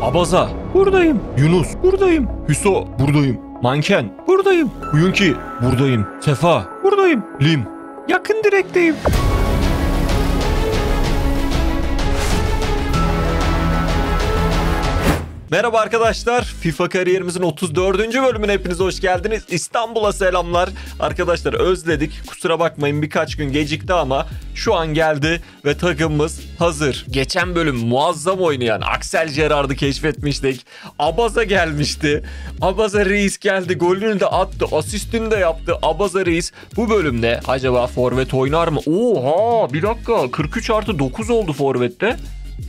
Abaza. Buradayım. Yunus. Buradayım. Hüso. Buradayım. Manken. Buradayım. Kuyunki. Buradayım. Sefa. Buradayım. Lim. Yakın direkteyim. Merhaba arkadaşlar, FIFA kariyerimizin 34. bölümüne hepiniz hoş geldiniz. İstanbul'a selamlar. Arkadaşlar özledik, kusura bakmayın birkaç gün gecikti ama şu an geldi ve takımımız hazır. Geçen bölüm muazzam oynayan Axel Gerrard'ı keşfetmiştik. Abaza gelmişti. Abaza Reis geldi, golünü de attı, asistini de yaptı. Abaza Reis bu bölümde acaba forvet oynar mı? Oha bir dakika, 43+9 oldu forvette.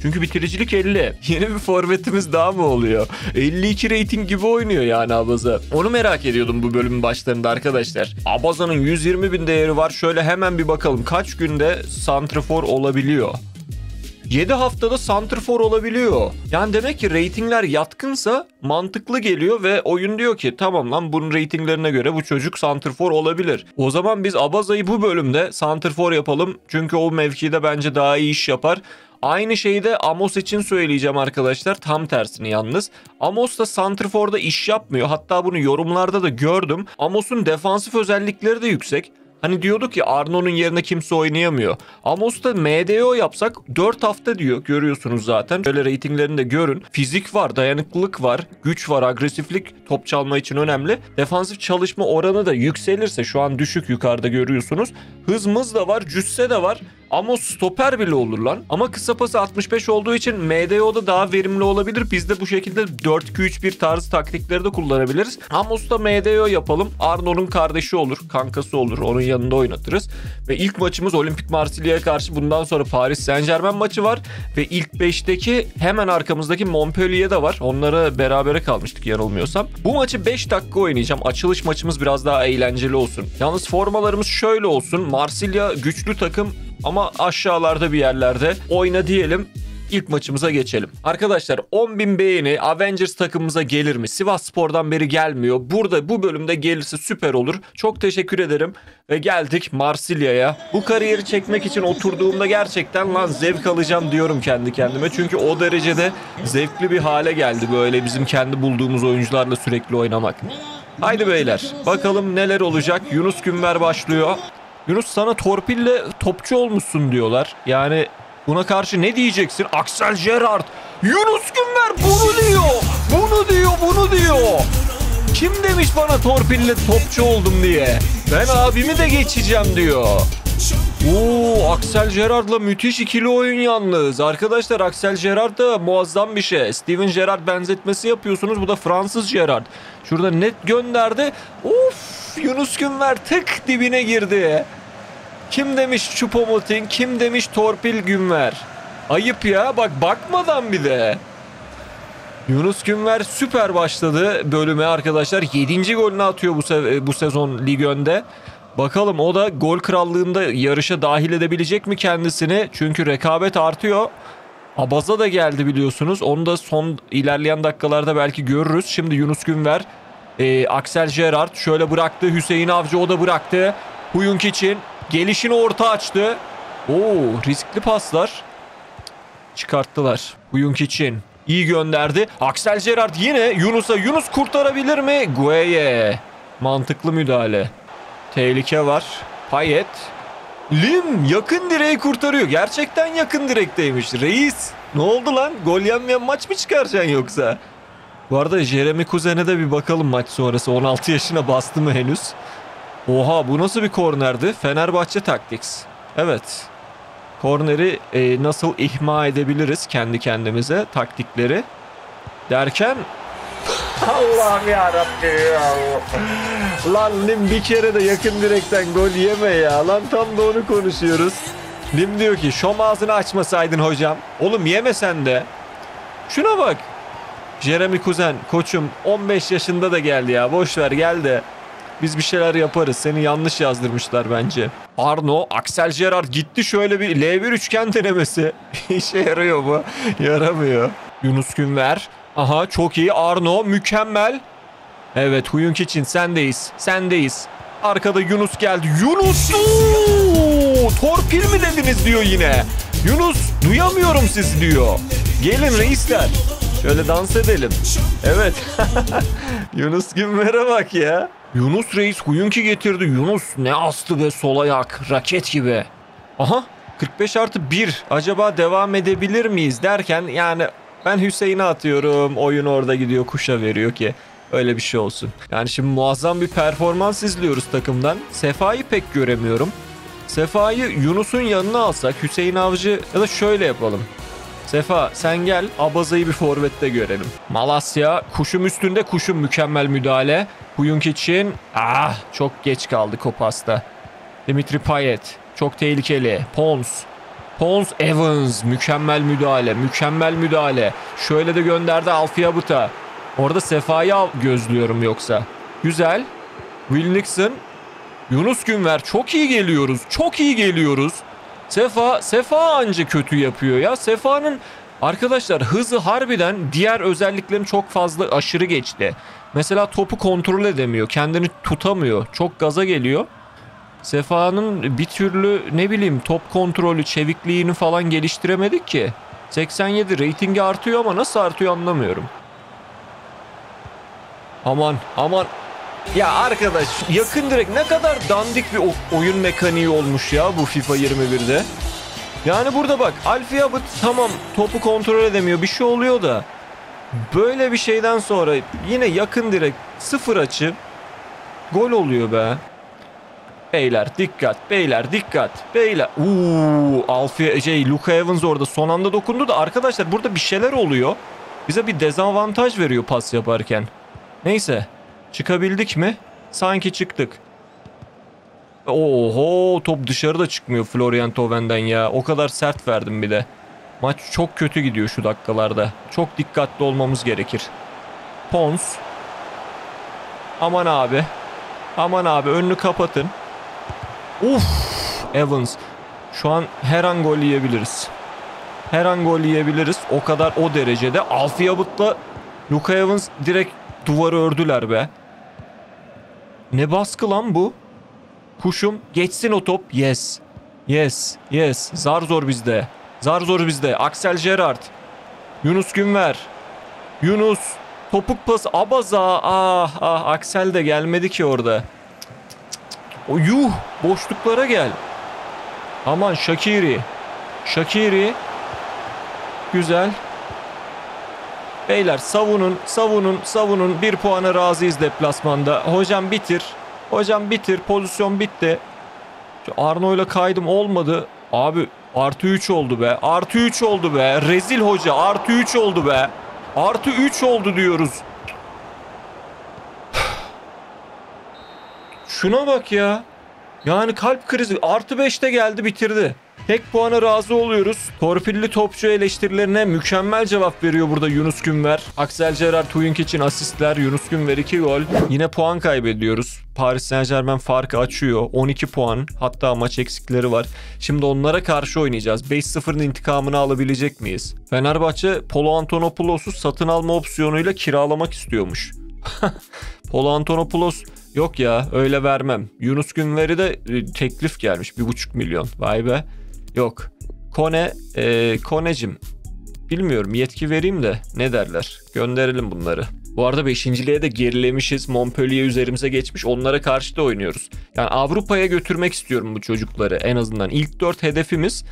Çünkü bitiricilik 50. Yeni bir forvetimiz daha mı oluyor? 52 rating gibi oynuyor yani Abaza. Onu merak ediyordum bu bölümün başlarında arkadaşlar. Abaza'nın 120.000 değeri var. Şöyle hemen bir bakalım. Kaç günde santrafor olabiliyor? 7 haftada santrafor olabiliyor. Yani demek ki ratingler yatkınsa mantıklı geliyor ve oyun diyor ki tamam lan bunun ratinglerine göre bu çocuk santrafor olabilir. O zaman biz Abaza'yı bu bölümde santrafor yapalım. Çünkü o mevkide bence daha iyi iş yapar. Aynı şeyi de Amos için söyleyeceğim arkadaşlar. Tam tersini yalnız. Amos da santraforda iş yapmıyor. Hatta bunu yorumlarda da gördüm. Amos'un defansif özellikleri de yüksek. Hani diyorduk ya Arno'nun yerine kimse oynayamıyor. Amos'ta MDO yapsak 4 hafta diyor. Görüyorsunuz zaten. Şöyle reytinglerini de görün. Fizik var, dayanıklılık var, güç var, agresiflik top çalma için önemli. Defansif çalışma oranı da yükselirse şu an düşük yukarıda görüyorsunuz. Hızımız da var, cüsse de var. Amos stoper bile olur lan. Ama kısa pası 65 olduğu için MDO'da daha verimli olabilir. Biz de bu şekilde 4-2-3-1 tarzı taktikleri de kullanabiliriz. Amos'ta MDO yapalım. Arno'nun kardeşi olur, kankası olur. Onun yanında oynatırız. Ve ilk maçımız Olimpik Marsilya'ya karşı. Bundan sonra Paris Saint-Germain maçı var. Ve ilk 5'teki hemen arkamızdaki Montpellier de var. Onlara berabere kalmıştık yanılmıyorsam. Bu maçı 5 dakika oynayacağım. Açılış maçımız biraz daha eğlenceli olsun. Yalnız formalarımız şöyle olsun. Marsilya güçlü takım. Ama aşağılarda bir yerlerde oyna diyelim. İlk maçımıza geçelim. Arkadaşlar 10.000 beğeni Avengers takımımıza gelir mi? Sivasspor'dan beri gelmiyor. Burada bu bölümde gelirse süper olur. Çok teşekkür ederim. Ve geldik Marsilya'ya. Bu kariyeri çekmek için oturduğumda gerçekten lan zevk alacağım diyorum kendi kendime. Çünkü o derecede zevkli bir hale geldi böyle bizim kendi bulduğumuz oyuncularla sürekli oynamak. Haydi beyler bakalım neler olacak. Yunus Günver başlıyor. Yunus sana torpille topçu olmuşsun diyorlar. Yani buna karşı ne diyeceksin? Axel Gerrard. Yunus Günver bunu diyor. Bunu diyor, bunu diyor. Kim demiş bana torpille topçu oldum diye? Ben abimi de geçeceğim diyor. Oo, Axel Gerrard'la müthiş ikili oyun yalnız. Arkadaşlar Axel Gerrard da muazzam bir şey. Steven Gerrard benzetmesi yapıyorsunuz. Bu da Fransız Gerrard. Şurada net gönderdi. Of Yunus Günver tık dibine girdi. Kim demiş Choupo-Moting, kim demiş torpil Günver. Ayıp ya bak bakmadan bir de. Yunus Günver süper başladı bölüme arkadaşlar. 7. golünü atıyor bu sezon lig önde. Bakalım o da gol krallığında yarışa dahil edebilecek mi kendisini? Çünkü rekabet artıyor. Abaza da geldi biliyorsunuz. Onu da son ilerleyen dakikalarda belki görürüz. Şimdi Yunus Günver, Axel Gerrard şöyle bıraktı. Hüseyin Avcı o da bıraktı. Huyunk için gelişini orta açtı. Oo, riskli paslar. Çıkarttılar. Huyunk için iyi gönderdi. Axel Gerrard yine Yunus'a. Yunus kurtarabilir mi? Gueye. Mantıklı müdahale. Tehlike var. Payet. Lim yakın direği kurtarıyor. Gerçekten yakın direkteymiş. Reis. Ne oldu lan? Gol yenmeyen maç mı çıkaracaksın yoksa? Bu arada Jeremy Cousin'e de bir bakalım maç sonrası. 16 yaşına bastı mı henüz? Oha bu nasıl bir kornerdi? Fenerbahçe Tactics. Evet. Korneri nasıl ihma edebiliriz kendi kendimize taktikleri derken... Allah'ım yarabbim. Lan Lim bir kere de yakın direkten gol yeme ya. Lan tam da onu konuşuyoruz. Lim diyor ki şom ağzını açmasaydın hocam. Oğlum yeme sen de. Şuna bak. Jeremy Cousin koçum 15 yaşında da geldi ya. Boşver gel de. Biz bir şeyler yaparız. Seni yanlış yazdırmışlar bence. Arno, Axel Gerrard gitti şöyle bir L1 üçgen denemesi. İşe yarıyor mu? Yaramıyor. Yunus Günver. Aha çok iyi. Arno mükemmel. Evet Huyunk için sendeyiz. Sendeyiz. Arkada Yunus geldi. Yunus! Torpil mi dediniz diyor yine. Yunus duyamıyorum sizi diyor. Gelin reisler. Şöyle dans edelim. Evet. Yunus Günver'e bak ya. Yunus Reis Kuyunki getirdi. Yunus ne astı be, sol ayak. Raket gibi. Aha. 45+1. Acaba devam edebilir miyiz derken yani ben Hüseyin'e atıyorum. Oyun orada gidiyor. Kuşa veriyor ki. Öyle bir şey olsun. Yani şimdi muazzam bir performans izliyoruz takımdan. Sefa'yı pek göremiyorum. Sefa'yı Yunus'un yanına alsak, Hüseyin Avcı, ya da şöyle yapalım. Sefa sen gel, Abaza'yı bir forvette görelim. Malasya, kuşum üstünde, kuşum mükemmel müdahale. Kuyunk için çok geç kaldı o pasta. Dimitri Payet çok tehlikeli. Pons Evans mükemmel müdahale. Şöyle de gönderdi Alfiabut'a. Orada Sefa'yı gözlüyorum yoksa. Güzel. Will Nixon. Yunus Günver, çok iyi geliyoruz. Sefa anca kötü yapıyor ya. Sefa'nın arkadaşlar hızı harbiden diğer özelliklerini çok fazla aşırı geçti. Mesela topu kontrol edemiyor. Kendini tutamıyor. Çok gaza geliyor. Sefa'nın bir türlü ne bileyim top kontrolü, çevikliğini falan geliştiremedik ki. 87 reytingi artıyor ama nasıl artıyor anlamıyorum. Aman. Ya arkadaş yakın direkt ne kadar dandik bir oyun mekaniği olmuş ya bu FIFA 21'de. Yani burada bak Alfiabut tamam topu kontrol edemiyor, bir şey oluyor da. Böyle bir şeyden sonra yine yakın direkt sıfır açı gol oluyor be. Beyler dikkat. Luka Evans orada son anda dokundu da arkadaşlar burada bir şeyler oluyor. Bize bir dezavantaj veriyor pas yaparken. Neyse. Çıkabildik mi? Sanki çıktık. Oho, top dışarıda çıkmıyor Florian Thauv'den ya. O kadar sert verdim bir de. Maç çok kötü gidiyor şu dakikalarda. Çok dikkatli olmamız gerekir. Pons. Aman abi önünü kapatın. Evans. Şu an her an gol yiyebiliriz. O kadar, o derecede. Alfiabut'la Luka Evans direkt duvarı ördüler be. Ne baskı lan bu? Kuşum geçsin o top. Yes. Zar zor bizde. Axel Gerrard. Yunus Günver. Yunus. Topuk pas Abaza. Axel de gelmedi ki orada. Yuh. Boşluklara gel. Aman Shaqiri. Güzel. Beyler savunun. 1 puana razıyız deplasmanda. Hocam bitir. Pozisyon bitti. Arno'yla kaydım, olmadı. Abi artı 3 oldu be. Rezil hoca, artı 3 oldu be. Artı 3 oldu diyoruz. Şuna bak ya. Yani kalp krizi. Artı 5'te geldi, bitirdi. Tek puana razı oluyoruz. Torpilli topçu eleştirilerine mükemmel cevap veriyor burada Yunus Günver. Axel Gerrard, Tuyink için asistler. Yunus Günver 2 gol. Yine puan kaybediyoruz. Paris Saint-Germain farkı açıyor. 12 puan. Hatta maç eksikleri var. Şimdi onlara karşı oynayacağız. 5-0'ın intikamını alabilecek miyiz? Fenerbahçe Polo Antonopoulos'u satın alma opsiyonuyla kiralamak istiyormuş. Polo Antonopoulos yok ya, öyle vermem. Yunus Günver'i de teklif gelmiş. 1,5 milyon. Vay be. Yok. Konecim. Bilmiyorum, yetki vereyim de ne derler. Gönderelim bunları. Bu arada 5.liğe de gerilemişiz. Montpellier üzerimize geçmiş. Onlara karşı da oynuyoruz. Yani Avrupa'ya götürmek istiyorum bu çocukları en azından. İlk 4 hedefimiz.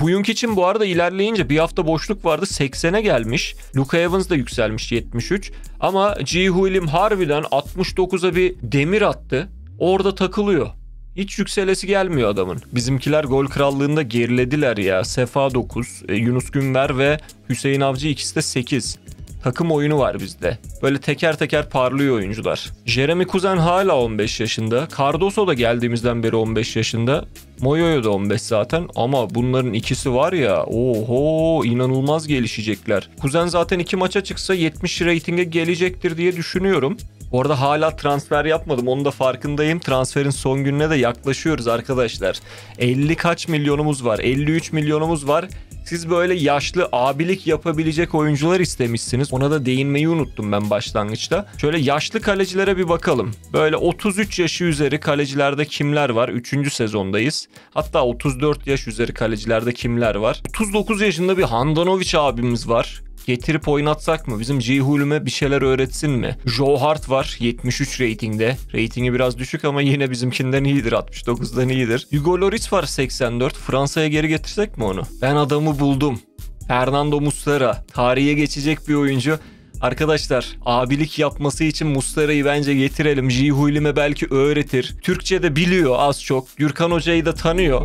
Huyunk için bu arada ilerleyince bir hafta boşluk vardı. 80'e gelmiş. Luka Evans da yükselmiş 73. Ama Ji Huilim harbiden 69'a bir demir attı. Orada takılıyor. Hiç yükselesi gelmiyor adamın. Bizimkiler gol krallığında gerilediler ya. Sefa 9, Yunus Günver ve Hüseyin Avcı ikisi de 8. Takım oyunu var bizde. Böyle teker teker parlıyor oyuncular. Jeremy Cousin hala 15 yaşında. Cardoso da geldiğimizden beri 15 yaşında. Moyoyo da 15 zaten. Ama bunların ikisi var ya. Oho, inanılmaz gelişecekler. Cousin zaten 2 maça çıksa 70 reytinge gelecektir diye düşünüyorum. Bu arada hala transfer yapmadım. Onu da farkındayım. Transferin son gününe de yaklaşıyoruz arkadaşlar. 50 kaç milyonumuz var? 53 milyonumuz var. Siz böyle yaşlı abilik yapabilecek oyuncular istemişsiniz. Ona da değinmeyi unuttum ben başlangıçta. Şöyle yaşlı kalecilere bir bakalım. Böyle 33 yaşı üzeri kalecilerde kimler var? 3. sezondayız. Hatta 34 yaş üzeri kalecilerde kimler var? 39 yaşında bir Handanovic abimiz var. Getirip oynatsak mı? Bizim Cihul'üme bir şeyler öğretsin mi? Joe Hart var 73 ratingde. Ratingi biraz düşük ama yine bizimkinden iyidir. 69'dan iyidir. Hugo Lloris var 84. Fransa'ya geri getirsek mi onu? Ben adamı buldum. Fernando Muslera. Tarihe geçecek bir oyuncu. Arkadaşlar abilik yapması için Muslera'yı bence getirelim. Cihul'üme belki öğretir. Türkçe de biliyor az çok. Gürkan Hoca'yı da tanıyor.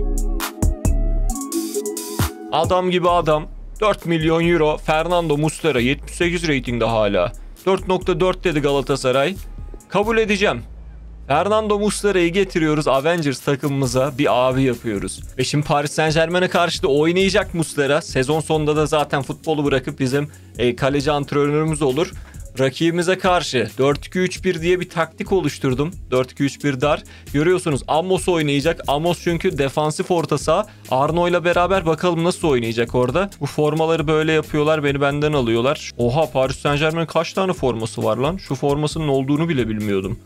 Adam gibi adam. 4 milyon euro. Fernando Muslera 78 ratingde hala. 4.4 dedi Galatasaray. Kabul edeceğim. Fernando Muslera'yı getiriyoruz. Avengers takımımıza bir abi yapıyoruz. Ve şimdi Paris Saint Germain'e karşı da oynayacak Muslera. Sezon sonunda da zaten futbolu bırakıp bizim kaleci antrenörümüz olur. Rakibimize karşı 4-2-3-1 diye bir taktik oluşturdum. 4-2-3-1 dar. Görüyorsunuz Amos oynayacak. Amos çünkü defansif orta saha. Arno'yla beraber bakalım nasıl oynayacak orada. Bu formaları böyle yapıyorlar. Beni benden alıyorlar. Oha, Paris Saint Germain'in kaç tane forması var lan? Şu formasının olduğunu bile bilmiyordum.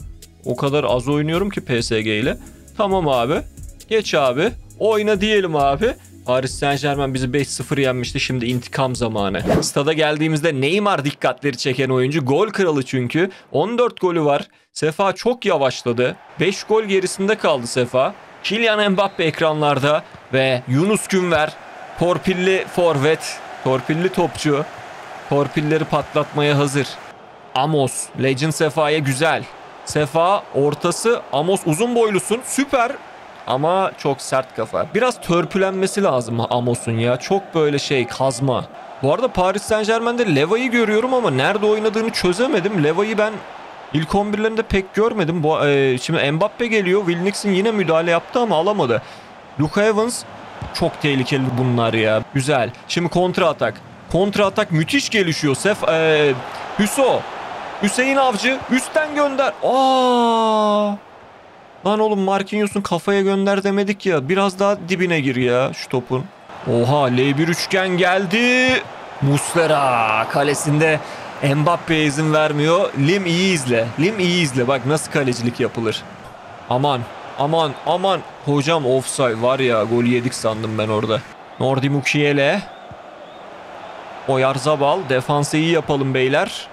O kadar az oynuyorum ki PSG ile. Tamam abi. Geç abi. Oyna diyelim abi. Paris Saint Germain bizi 5-0 yenmişti. Şimdi intikam zamanı. Stada geldiğimizde Neymar dikkatleri çeken oyuncu. Gol kralı çünkü. 14 golü var. Sefa çok yavaşladı. 5 gol gerisinde kaldı Sefa. Kylian Mbappe ekranlarda. Ve Yunus Günver. Torpilli forvet. Torpilli topçu. Torpilleri patlatmaya hazır. Amos. Legend Sefa'ya güzel. Sefa ortası. Amos uzun boylusun. Süper. Ama çok sert kafa. Biraz törpülenmesi lazım Amos'un ya. Çok böyle şey, kazma. Bu arada Paris Saint Germain'de Leva'yı görüyorum ama nerede oynadığını çözemedim. Leva'yı ben ilk 11'lerinde pek görmedim. Şimdi Mbappe geliyor. Wilnicks'in yine müdahale yaptı ama alamadı. Luka Evans çok tehlikeli bunlar ya. Güzel. Şimdi kontra atak. Kontra atak müthiş gelişiyor. Hüseyin Avcı üstten gönder. Lan oğlum, Marquinhos'un kafaya gönder demedik ya. Biraz daha dibine gir ya şu topun. Oha, L1 üçgen geldi. Muslera kalesinde. Mbappe'ye izin vermiyor. Lim iyi izle. Lim iyi izle. Bak nasıl kalecilik yapılır. Aman aman aman. Hocam offside var ya, golü yedik sandım ben orada. Nordi Mukiele. Oyarzabal. Defansı iyi yapalım beyler.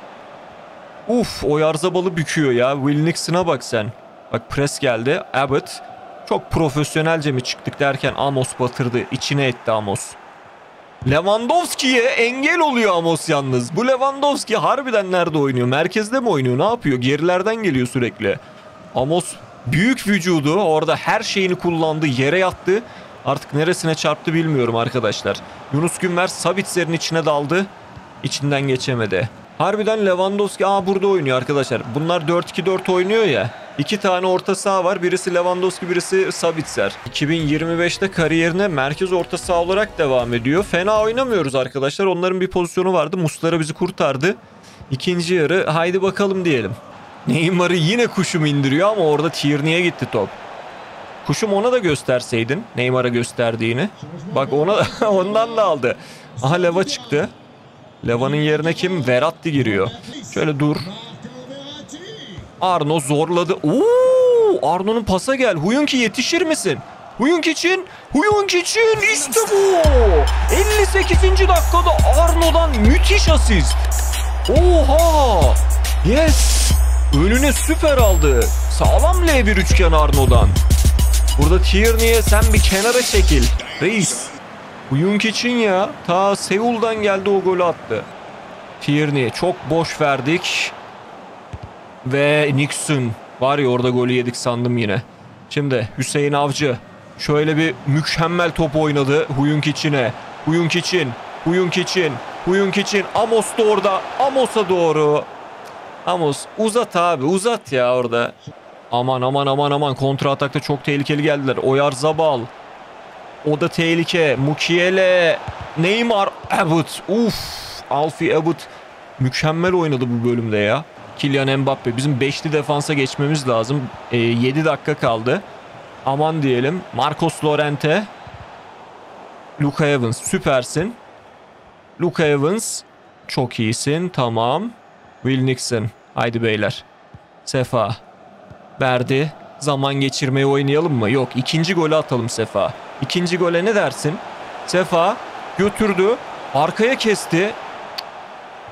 Uf, Oyarzabal'ı büküyor ya. Wilnickson'a bak sen. Bak pres geldi. Abbott. Çok profesyonelce mi çıktık derken Amos batırdı. İçine etti Amos. Lewandowski'ye engel oluyor Amos yalnız. Bu Lewandowski harbiden nerede oynuyor? Merkezde mi oynuyor? Ne yapıyor? Gerilerden geliyor sürekli. Amos büyük vücudu. Orada her şeyini kullandı. Yere yattı. Artık neresine çarptı bilmiyorum arkadaşlar. Yunus Günver Sabitzer'in içine daldı. İçinden geçemedi. Harbiden Lewandowski burada oynuyor arkadaşlar. Bunlar 4-2-4 oynuyor ya. İki tane orta saha var. Birisi Lewandowski, birisi Sabitzer. 2025'te kariyerine merkez orta saha olarak devam ediyor. Fena oynamıyoruz arkadaşlar. Onların bir pozisyonu vardı. Muslera bizi kurtardı. İkinci yarı haydi bakalım diyelim. Neymar'ı yine Kuşum indiriyor ama orada Tierney'e gitti top. Kuşum, ona da gösterseydin Neymar'a gösterdiğini. Bak ona ondan da aldı. Aha, Leva çıktı. Leva'nın yerine kim? Verratti giriyor. Şöyle dur. Arno zorladı. Arno'nun pasa gel. Huyunki yetişir misin? Huyunki için işte bu. 58. dakikada Arno'dan müthiş asist. Oha. Yes. Önüne süper aldı. Sağlam L1 üçgen Arno'dan. Burada Tierney'e sen bir kenara çekil. Reis. Huyunki için ya. Ta Seul'dan geldi, o golü attı. Tierney'e çok boş verdik. Ve Nixon. Var ya, orada golü yedik sandım yine. Şimdi Hüseyin Avcı. Şöyle bir mükemmel top oynadı. Huyunki içine. Huyunki için. Amos da orada. Amos'a doğru. Amos uzat abi. Uzat ya orada. Aman. Kontra atakta çok tehlikeli geldiler. Oyarzabal. O da tehlike. Mukiele. Neymar. Abbott. Alfie Abbott. Mükemmel oynadı bu bölümde ya. Kylian Mbappe. Bizim 5'li defansa geçmemiz lazım. 7 dakika kaldı. Aman diyelim. Marcos Llorente. Luka Evans. Süpersin. Luka Evans. Çok iyisin. Tamam. Wilnickson. Haydi beyler. Sefa. Verdi. Zaman geçirmeyi oynayalım mı? Yok. İkinci golü atalım Sefa. İkinci gole ne dersin? Sefa götürdü. Arkaya kesti.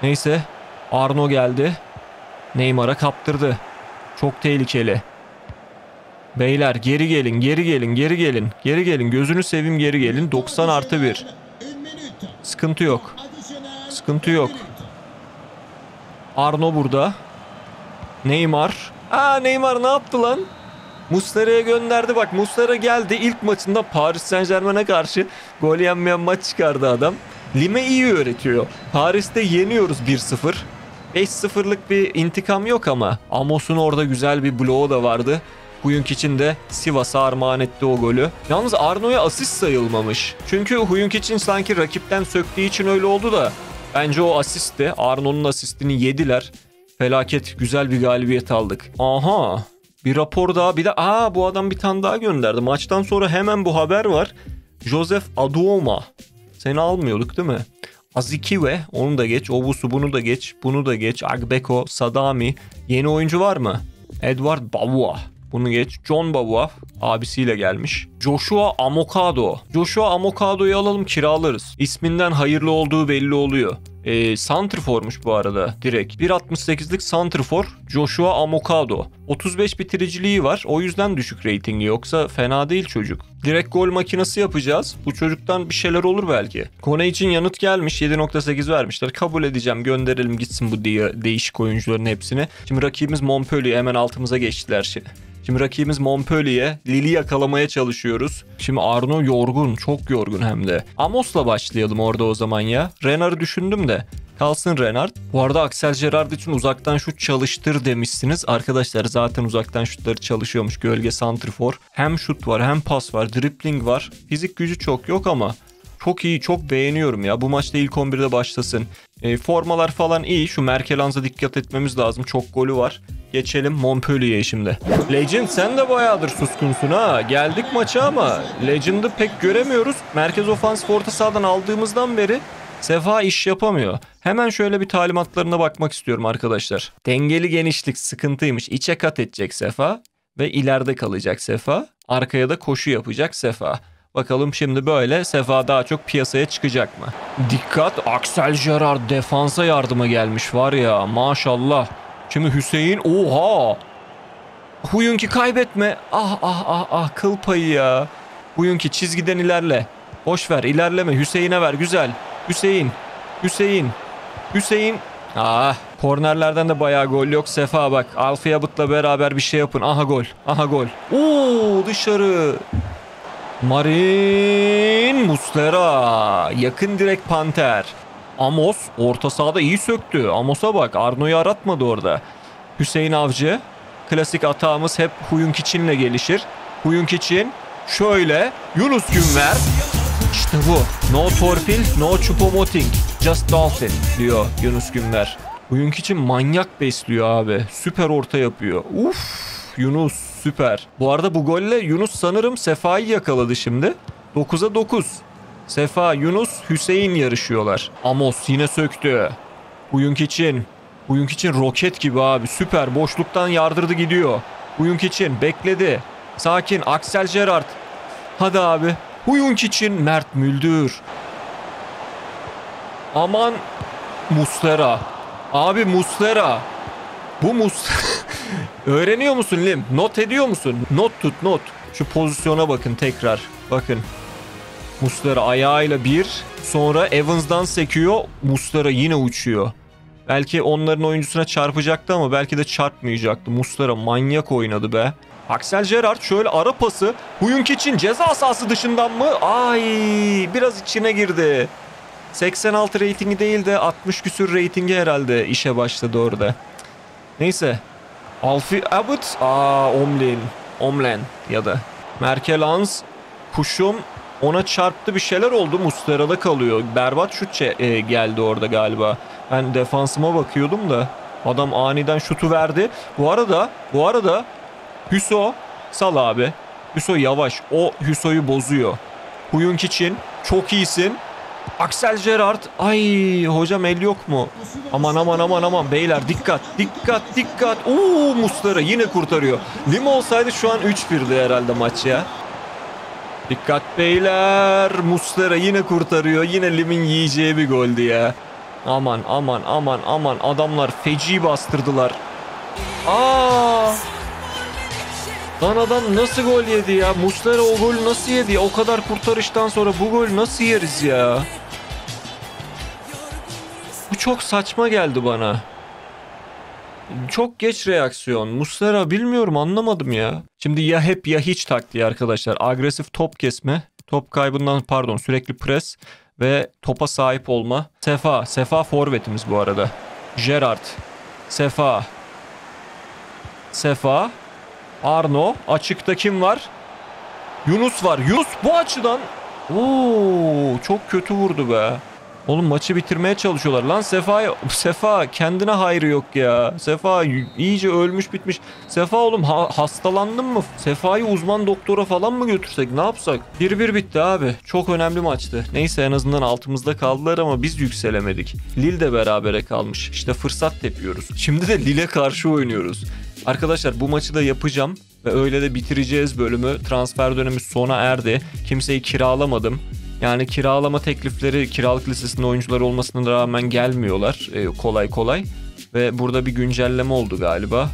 Neyse. Arno geldi. Neymar'a kaptırdı. Çok tehlikeli. Beyler geri gelin, geri gelin, geri gelin. Geri gelin. Gözünü seveyim, geri gelin. 90+1. Sıkıntı yok. Sıkıntı yok. Arno burada. Neymar. Aa, Neymar ne yaptı lan? Muslera'ya gönderdi. Bak Muslera geldi. İlk maçında Paris Saint-Germain'e karşı gol yenmeyen maç çıkardı adam. Lime iyi öğretiyor. Paris'te yeniyoruz 1-0. 5-0'lık bir intikam yok ama. Amos'un orada güzel bir bloğu da vardı. Huyunk için de Sivas'a armağan etti o golü. Yalnız Arno'ya asist sayılmamış. Çünkü Huyunk için sanki rakipten söktüğü için öyle oldu da. Bence o asistti. Arno'nun asistini yediler. Felaket güzel bir galibiyet aldık. Aha. Bir rapor daha, bir de bu adam bir tane daha gönderdi. Maçtan sonra hemen bu haber var. Joseph Aduoma. Seni almıyorduk değil mi? Azikiwe, onu da geç. Obusu, bunu da geç. Bunu da geç. Agbeko, Sadami. Yeni oyuncu var mı? Edward Bavua. Bunu geç. John Bavua abisiyle gelmiş. Joshua Amokado. Joshua Amokado'yu alalım, kiralarız. İsminden hayırlı olduğu belli oluyor. Santrfor'muş bu arada direkt. 1.68'lik Santrfor Joshua Amokado. 35 bitiriciliği var. O yüzden düşük reytingi, yoksa fena değil çocuk. Direkt gol makinesi yapacağız. Bu çocuktan bir şeyler olur belki. Kone için yanıt gelmiş. 7.8 vermişler. Kabul edeceğim. Gönderelim gitsin bu diye değişik oyuncuların hepsini. Şimdi rakibimiz Montpellier. Hemen altımıza geçtiler şimdi. Şimdi rakibimiz Montpellier. Lille'i yakalamaya çalışıyoruz. Şimdi Arno yorgun. Çok yorgun hem de. Amos'la başlayalım orada o zaman ya. Renard'ı düşündüm de. Kalsın Renard. Bu arada Axel Gerrard için uzaktan şut çalıştır demişsiniz. Arkadaşlar zaten uzaktan şutları çalışıyormuş. Gölge santrfor. Hem şut var hem pas var. Dribbling var. Fizik gücü çok yok ama çok iyi. Çok beğeniyorum ya. Bu maçta ilk 11'de başlasın. Formalar falan iyi. Şu Merkelanz'a dikkat etmemiz lazım. Çok golü var. Geçelim Montpellier'e şimdi. Legend sen de bayağıdır suskunsun ha. Geldik maça ama Legend'ı pek göremiyoruz. Merkez ofansif orta sahadan aldığımızdan beri Sefa iş yapamıyor. Hemen şöyle bir talimatlarına bakmak istiyorum arkadaşlar. Dengeli genişlik sıkıntıymış. İçe kat edecek Sefa ve ileride kalacak Sefa. Arkaya da koşu yapacak Sefa. Bakalım şimdi böyle Sefa daha çok piyasaya çıkacak mı? Dikkat, Axel Gerrard defansa yardıma gelmiş var ya, maşallah. Şimdi Hüseyin, oha. Huyunk'i kaybetme. Ah kıl payı ya. Huyunk'i çizgiden ilerle. Boş ver, ilerleme, Hüseyin'e ver, güzel. Hüseyin. Kornerlerden de bayağı gol yok. Sefa bak, Alfie Abbott'la beraber bir şey yapın. Aha gol. Oo, dışarı. Marin Muslera. Yakın direkt Panter. Amos orta sahada iyi söktü. Amos'a bak, Arno'yu aratmadı orada. Hüseyin Avcı. Klasik atağımız hep Huyunk içinle gelişir. Huyunk için şöyle Yunus Günver. İşte bu. No torpil, no Choupo-Moting. Just dolphin diyor Yunus Günver. Huyunk için manyak besliyor abi. Süper orta yapıyor. Uff, Yunus süper. Bu arada bu golle Yunus sanırım Sefa'yı yakaladı şimdi. 9'a 9. Sefa, Yunus, Hüseyin yarışıyorlar. Amos yine söktü. Huyunk için roket gibi abi. Süper. Boşluktan yardırdı gidiyor. Huyunk için bekledi. Sakin. Axel Gerrard. Hadi abi. Huyunk için Mert Müldür. Aman Muslera. Abi Muslera. Bu Muslera. Öğreniyor musun Lim? Not ediyor musun? Not tut, not. Şu pozisyona bakın tekrar. Bakın. Muslera ayağıyla bir. Sonra Evans'dan sekiyor. Muslera yine uçuyor. Belki onların oyuncusuna çarpacaktı ama belki de çarpmayacaktı. Muslera manyak oynadı be. Axel Gerrard şöyle ara pası. Huyunk için ceza sahası dışından mı? Ay, biraz içine girdi. 86 reytingi değil de 60 küsür reytingi herhalde işe başladı orada. Neyse. Alfie Abbott. Omlen ya da. Merkelans. Kuşum. Ona çarptı, bir şeyler oldu. Muslera'da kalıyor. Berbat şut geldi orada galiba. Ben defansıma bakıyordum da adam aniden şutu verdi. Bu arada Hüso sal abi. Hüso yavaş. O Hüso'yu bozuyor. Huyunk için çok iyisin. Axel Gerrard. Ay hocam el yok mu? Aman beyler dikkat. Oo, Muslera yine kurtarıyor. Lim olsaydı şu an 3-1'di herhalde maç ya. Dikkat beyler. Muslera yine kurtarıyor. Yine Lim'in yiyeceği bir goldü ya. Aman aman aman aman, adamlar feci bastırdılar. Aa! Lan adam nasıl gol yedi ya? Muslera o golü nasıl yedi ya? O kadar kurtarıştan sonra bu golü nasıl yeriz ya? Bu çok saçma geldi bana. Çok geç reaksiyon. Muslera bilmiyorum, anlamadım ya. Şimdi ya hep ya hiç taktiği arkadaşlar. Agresif top kesme, top kaybından pardon sürekli pres ve topa sahip olma. Sefa forvetimiz bu arada. Gerard, Sefa. Arno. Açıkta kim var? Yunus var. Yunus bu açıdan. Oo, çok kötü vurdu be. Oğlum maçı bitirmeye çalışıyorlar. Lan Sefa kendine hayrı yok ya. Sefa iyice ölmüş bitmiş. Sefa oğlum hastalandın mı? Sefa'yı uzman doktora falan mı götürsek? Ne yapsak? 1-1 bitti abi. Çok önemli maçtı. Neyse en azından altımızda kaldılar ama biz yükselemedik. Lille de berabere kalmış. İşte fırsat tepiyoruz. Şimdi de Lille'e karşı oynuyoruz. Arkadaşlar bu maçı da yapacağım ve öyle de bitireceğiz bölümü. Transfer dönemi sona erdi. Kimseyi kiralamadım. Yani kiralama teklifleri kiralık listesinde oyuncular olmasına rağmen gelmiyorlar kolay kolay. Ve burada bir güncelleme oldu galiba.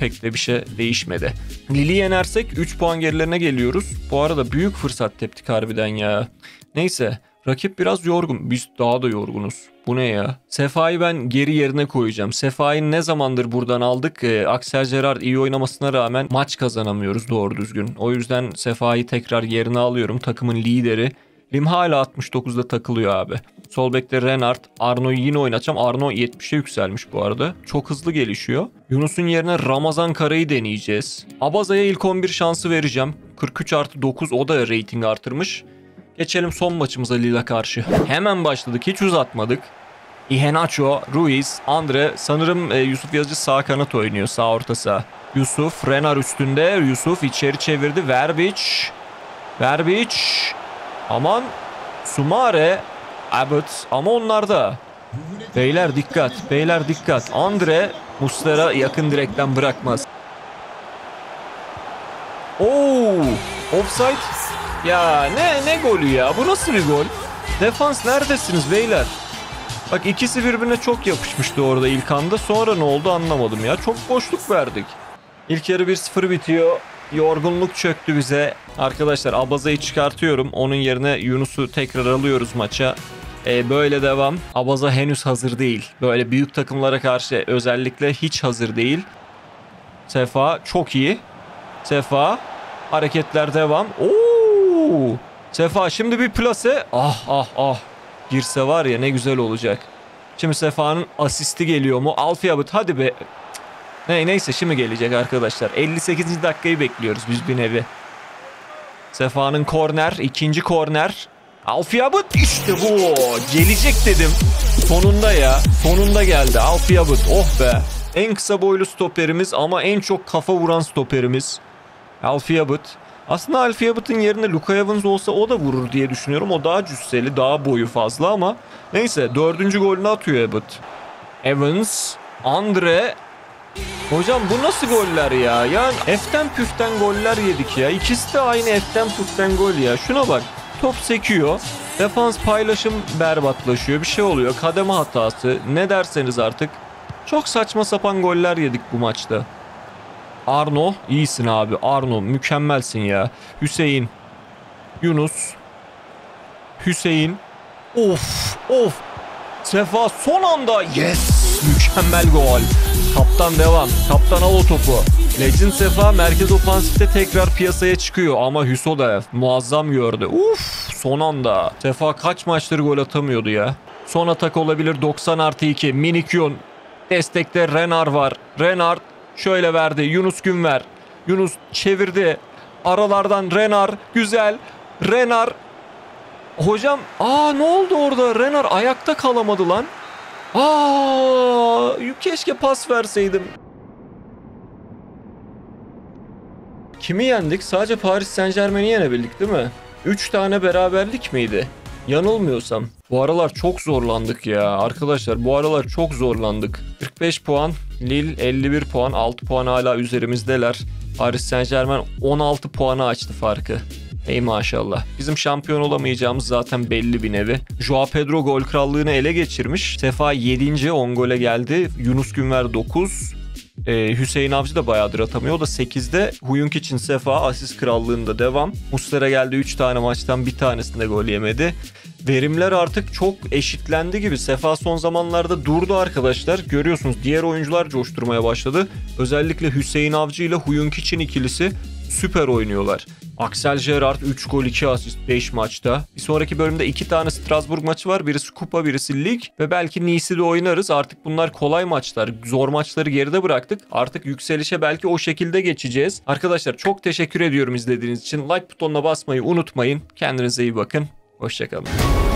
Pek de bir şey değişmedi. Lille'i yenersek 3 puan gerilerine geliyoruz. Bu arada büyük fırsat teptik harbiden ya. Neyse rakip biraz yorgun. Biz daha da yorgunuz. Bu ne ya? Sefa'yı ben geri yerine koyacağım. Sefa'yı ne zamandır buradan aldık? Axel Gerard iyi oynamasına rağmen maç kazanamıyoruz doğru düzgün. O yüzden Sefa'yı tekrar yerine alıyorum. Takımın lideri. Lim hala 69'da takılıyor abi. Sol bekte Renard. Arno'yu yine oynatacağım. Arno 70'e yükselmiş bu arada. Çok hızlı gelişiyor. Yunus'un yerine Ramazan Kara'yı deneyeceğiz. Abaza'ya ilk 11 şansı vereceğim. 43+9, o da reyting artırmış. Geçelim son maçımıza Lille'e karşı. Hemen başladık, hiç uzatmadık. Iheanacho, Ruiz, Andre. Sanırım Yusuf Yazıcı sağ kanat oynuyor, sağ orta saha. Yusuf, Renard üstünde. Yusuf içeri çevirdi. Verbic. Aman Sumare, Abbott ama onlarda. Beyler dikkat. Andre, Muslera yakın direkten bırakmaz. Oo, offside. Ya ne golü ya? Bu nasıl bir gol? Defans neredesiniz beyler? Bak ikisi birbirine çok yapışmıştı orada ilk anda. Sonra ne oldu anlamadım ya. Çok boşluk verdik. İlk yarı 1-0 bitiyor. Yorgunluk çöktü bize. Arkadaşlar Abaza'yı çıkartıyorum. Onun yerine Yunus'u tekrar alıyoruz maça. Böyle devam. Abaza henüz hazır değil. Böyle büyük takımlara karşı özellikle hiç hazır değil. Sefa çok iyi. Sefa. Hareketler devam. Oo! Sefa şimdi bir plase. Ah. Girse var ya ne güzel olacak. Şimdi Sefa'nın asisti geliyor mu? Alfi Abut hadi be. Neyse şimdi gelecek arkadaşlar. 58. dakikayı bekliyoruz biz bir nevi. Sefa'nın korner. İkinci korner. Alfi Abut işte bu. Gelecek dedim. Sonunda ya. Sonunda geldi. Alfi Abut. Oh be. En kısa boylu stoperimiz ama en çok kafa vuran stoperimiz. Alfi Abut. Aslında Alfi Abut'un yerine Luka Evans olsa o da vurur diye düşünüyorum. O daha cüsseli, daha boyu fazla ama. Neyse 4. golünü atıyor Abut. Evans. Andre. Hocam bu nasıl goller ya? Yani F'ten püften goller yedik ya. İkisi de aynı F'ten püften gol ya. Şuna bak. Top sekiyor. Defans paylaşım berbatlaşıyor. Bir şey oluyor. Kademe hatası. Ne derseniz artık. Çok saçma sapan goller yedik bu maçta. Arno iyisin abi. Arno mükemmelsin ya. Hüseyin. Yunus. Hüseyin. Of. Sefa son anda. Yes. Mükemmel gol. Kaptan devam. Kaptan al o topu. Legend Sefa merkez ofansifte tekrar piyasaya çıkıyor. Ama Hüso da muazzam gördü. Uf, son anda. Sefa kaç maçtır gol atamıyordu ya. Son atak olabilir. 90+2. Minikyon. Destekte Renard var. Renard şöyle verdi. Yunus Günver. Yunus çevirdi. Aralardan Renard. Güzel. Renard. Hocam. Ne oldu orada? Renard ayakta kalamadı lan. Keşke pas verseydim. Kimi yendik? Sadece Paris Saint-Germain'i yenebildik değil mi? 3 tane beraberlik miydi? Yanılmıyorsam. Bu aralar çok zorlandık ya. Arkadaşlar bu aralar çok zorlandık. 45 puan. Lille 51 puan. 6 puan hala üzerimizdeler. Paris Saint-Germain 16 puana açtı farkı. Ey maşallah. Bizim şampiyon olamayacağımız zaten belli bir nevi. Joao Pedro gol krallığını ele geçirmiş. Sefa 7. 10 gole geldi. Yunus Günver 9. Hüseyin Avcı da bayağıdır atamıyor. O da 8'de. Huyunk için Sefa asist krallığında devam. Muslera geldi 3 tane maçtan bir tanesinde gol yemedi. Verimler artık çok eşitlendi gibi. Sefa son zamanlarda durdu arkadaşlar. Görüyorsunuz diğer oyuncular coşturmaya başladı. Özellikle Hüseyin Avcı ile Huyunk için ikilisi süper oynuyorlar. Axel Gerrard 3 gol 2 asist 5 maçta. Bir sonraki bölümde 2 tane Strasbourg maçı var. Birisi kupa, birisi lig ve belki Nice'i de oynarız. Artık bunlar kolay maçlar. Zor maçları geride bıraktık. Artık yükselişe belki o şekilde geçeceğiz. Arkadaşlar çok teşekkür ediyorum izlediğiniz için. Like butonuna basmayı unutmayın. Kendinize iyi bakın. Hoşçakalın.